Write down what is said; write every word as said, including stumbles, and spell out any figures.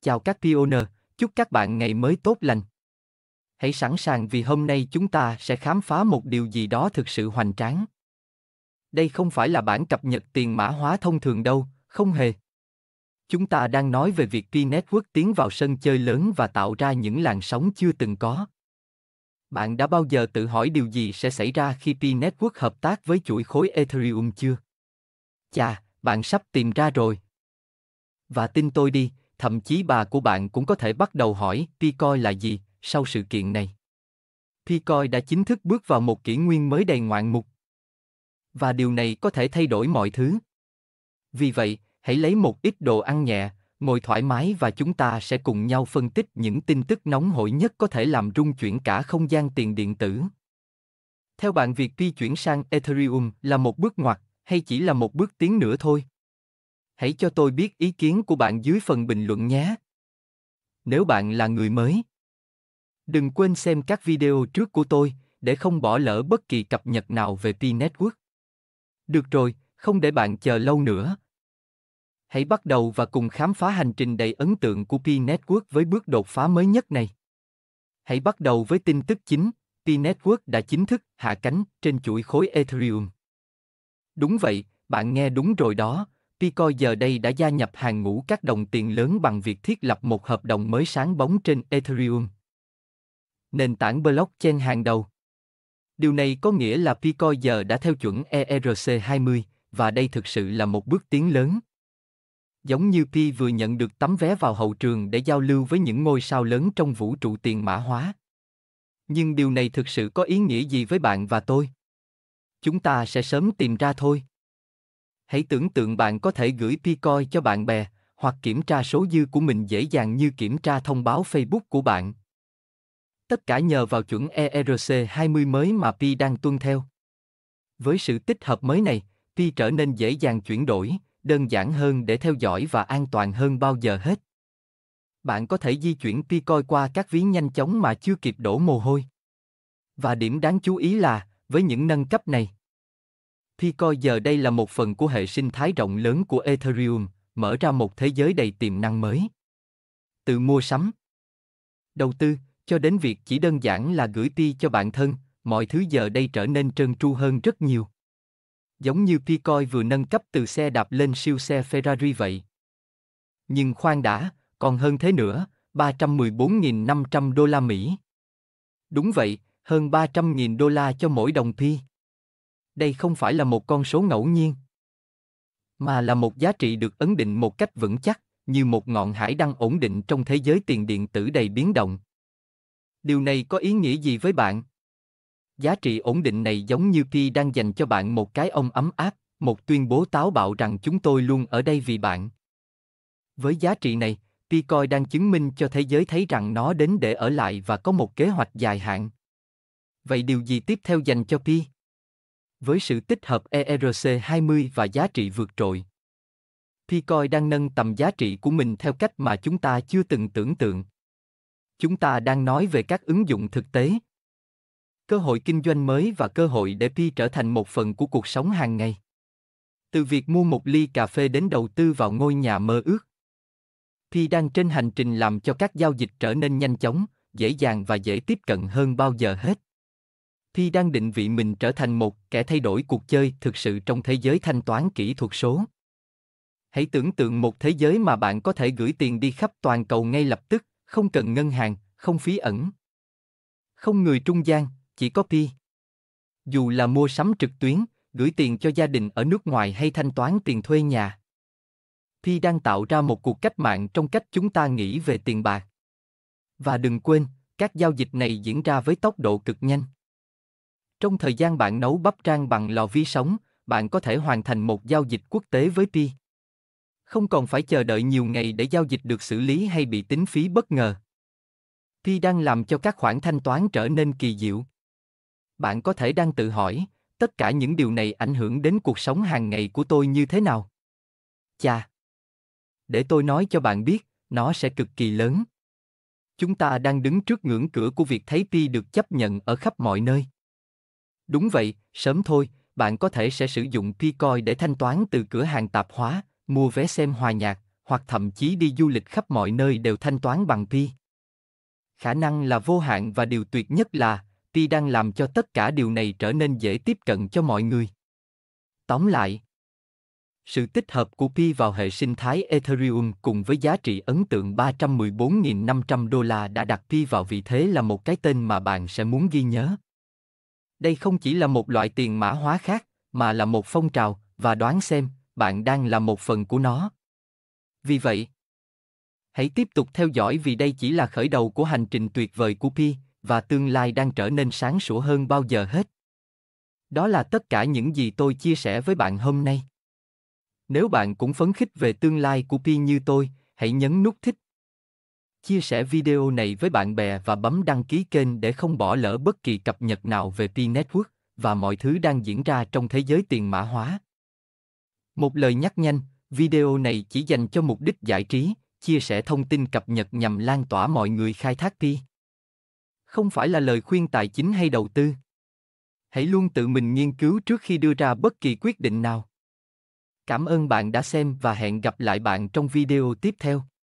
Chào các pioneer, chúc các bạn ngày mới tốt lành. Hãy sẵn sàng vì hôm nay chúng ta sẽ khám phá một điều gì đó thực sự hoành tráng. Đây không phải là bản cập nhật tiền mã hóa thông thường đâu, không hề. Chúng ta đang nói về việc Pi Network tiến vào sân chơi lớn và tạo ra những làn sóng chưa từng có. Bạn đã bao giờ tự hỏi điều gì sẽ xảy ra khi Pi Network hợp tác với chuỗi khối Ethereum chưa? Chà, bạn sắp tìm ra rồi. Và tin tôi đi, thậm chí bà của bạn cũng có thể bắt đầu hỏi Pi Coin là gì sau sự kiện này. Pi Coin đã chính thức bước vào một kỷ nguyên mới đầy ngoạn mục. Và điều này có thể thay đổi mọi thứ. Vì vậy, hãy lấy một ít đồ ăn nhẹ, ngồi thoải mái và chúng ta sẽ cùng nhau phân tích những tin tức nóng hổi nhất có thể làm rung chuyển cả không gian tiền điện tử. Theo bạn, việc Pi chuyển sang Ethereum là một bước ngoặt hay chỉ là một bước tiến nữa thôi? Hãy cho tôi biết ý kiến của bạn dưới phần bình luận nhé. Nếu bạn là người mới, đừng quên xem các video trước của tôi để không bỏ lỡ bất kỳ cập nhật nào về Pi Network. Được rồi, không để bạn chờ lâu nữa. Hãy bắt đầu và cùng khám phá hành trình đầy ấn tượng của Pi Network với bước đột phá mới nhất này. Hãy bắt đầu với tin tức chính, Pi Network đã chính thức hạ cánh trên chuỗi khối Ethereum. Đúng vậy, bạn nghe đúng rồi đó. Pi Coin giờ đây đã gia nhập hàng ngũ các đồng tiền lớn bằng việc thiết lập một hợp đồng mới sáng bóng trên Ethereum, nền tảng blockchain hàng đầu. Điều này có nghĩa là Pi Coin giờ đã theo chuẩn E R C hai mươi, và đây thực sự là một bước tiến lớn. Giống như Pi vừa nhận được tấm vé vào hậu trường để giao lưu với những ngôi sao lớn trong vũ trụ tiền mã hóa. Nhưng điều này thực sự có ý nghĩa gì với bạn và tôi? Chúng ta sẽ sớm tìm ra thôi. Hãy tưởng tượng bạn có thể gửi Pi Coin cho bạn bè, hoặc kiểm tra số dư của mình dễ dàng như kiểm tra thông báo Facebook của bạn. Tất cả nhờ vào chuẩn E R C hai mươi mới mà Pi đang tuân theo. Với sự tích hợp mới này, Pi trở nên dễ dàng chuyển đổi, đơn giản hơn để theo dõi và an toàn hơn bao giờ hết. Bạn có thể di chuyển Pi Coin qua các ví nhanh chóng mà chưa kịp đổ mồ hôi. Và điểm đáng chú ý là, với những nâng cấp này, Pi Coin giờ đây là một phần của hệ sinh thái rộng lớn của Ethereum, mở ra một thế giới đầy tiềm năng mới. Từ mua sắm, đầu tư, cho đến việc chỉ đơn giản là gửi Pi cho bạn thân, mọi thứ giờ đây trở nên trơn tru hơn rất nhiều. Giống như Pi Coin vừa nâng cấp từ xe đạp lên siêu xe Ferrari vậy. Nhưng khoan đã, còn hơn thế nữa, ba trăm mười bốn nghìn năm trăm đô la Mỹ. Đúng vậy, hơn ba trăm nghìn đô la cho mỗi đồng Pi. Đây không phải là một con số ngẫu nhiên, mà là một giá trị được ấn định một cách vững chắc, như một ngọn hải đăng ổn định trong thế giới tiền điện tử đầy biến động. Điều này có ý nghĩa gì với bạn? Giá trị ổn định này giống như Pi đang dành cho bạn một cái ôm ấm áp, một tuyên bố táo bạo rằng chúng tôi luôn ở đây vì bạn. Với giá trị này, Pi Coin đang chứng minh cho thế giới thấy rằng nó đến để ở lại và có một kế hoạch dài hạn. Vậy điều gì tiếp theo dành cho Pi? Với sự tích hợp E R C hai mươi và giá trị vượt trội, Pi Coin đang nâng tầm giá trị của mình theo cách mà chúng ta chưa từng tưởng tượng. Chúng ta đang nói về các ứng dụng thực tế, cơ hội kinh doanh mới và cơ hội để Pi trở thành một phần của cuộc sống hàng ngày. Từ việc mua một ly cà phê đến đầu tư vào ngôi nhà mơ ước, Pi đang trên hành trình làm cho các giao dịch trở nên nhanh chóng, dễ dàng và dễ tiếp cận hơn bao giờ hết. Pi đang định vị mình trở thành một kẻ thay đổi cuộc chơi thực sự trong thế giới thanh toán kỹ thuật số. Hãy tưởng tượng một thế giới mà bạn có thể gửi tiền đi khắp toàn cầu ngay lập tức, không cần ngân hàng, không phí ẩn, không người trung gian, chỉ có Pi. Dù là mua sắm trực tuyến, gửi tiền cho gia đình ở nước ngoài hay thanh toán tiền thuê nhà, Pi đang tạo ra một cuộc cách mạng trong cách chúng ta nghĩ về tiền bạc. Và đừng quên, các giao dịch này diễn ra với tốc độ cực nhanh. Trong thời gian bạn nấu bắp rang bằng lò vi sóng, bạn có thể hoàn thành một giao dịch quốc tế với Pi. Không còn phải chờ đợi nhiều ngày để giao dịch được xử lý hay bị tính phí bất ngờ. Pi đang làm cho các khoản thanh toán trở nên kỳ diệu. Bạn có thể đang tự hỏi, tất cả những điều này ảnh hưởng đến cuộc sống hàng ngày của tôi như thế nào? Chà! Để tôi nói cho bạn biết, nó sẽ cực kỳ lớn. Chúng ta đang đứng trước ngưỡng cửa của việc thấy Pi được chấp nhận ở khắp mọi nơi. Đúng vậy, sớm thôi, bạn có thể sẽ sử dụng Pi Coin để thanh toán từ cửa hàng tạp hóa, mua vé xem hòa nhạc, hoặc thậm chí đi du lịch khắp mọi nơi đều thanh toán bằng Pi. Khả năng là vô hạn và điều tuyệt nhất là Pi đang làm cho tất cả điều này trở nên dễ tiếp cận cho mọi người. Tóm lại, sự tích hợp của Pi vào hệ sinh thái Ethereum cùng với giá trị ấn tượng ba trăm mười bốn nghìn năm trăm đô la đã đặt Pi vào vị thế là một cái tên mà bạn sẽ muốn ghi nhớ. Đây không chỉ là một loại tiền mã hóa khác, mà là một phong trào, và đoán xem, bạn đang là một phần của nó. Vì vậy, hãy tiếp tục theo dõi vì đây chỉ là khởi đầu của hành trình tuyệt vời của Pi, và tương lai đang trở nên sáng sủa hơn bao giờ hết. Đó là tất cả những gì tôi chia sẻ với bạn hôm nay. Nếu bạn cũng phấn khích về tương lai của Pi như tôi, hãy nhấn nút thích. Chia sẻ video này với bạn bè và bấm đăng ký kênh để không bỏ lỡ bất kỳ cập nhật nào về Pi Network và mọi thứ đang diễn ra trong thế giới tiền mã hóa. Một lời nhắc nhanh, video này chỉ dành cho mục đích giải trí, chia sẻ thông tin cập nhật nhằm lan tỏa mọi người khai thác Pi. Không phải là lời khuyên tài chính hay đầu tư. Hãy luôn tự mình nghiên cứu trước khi đưa ra bất kỳ quyết định nào. Cảm ơn bạn đã xem và hẹn gặp lại bạn trong video tiếp theo.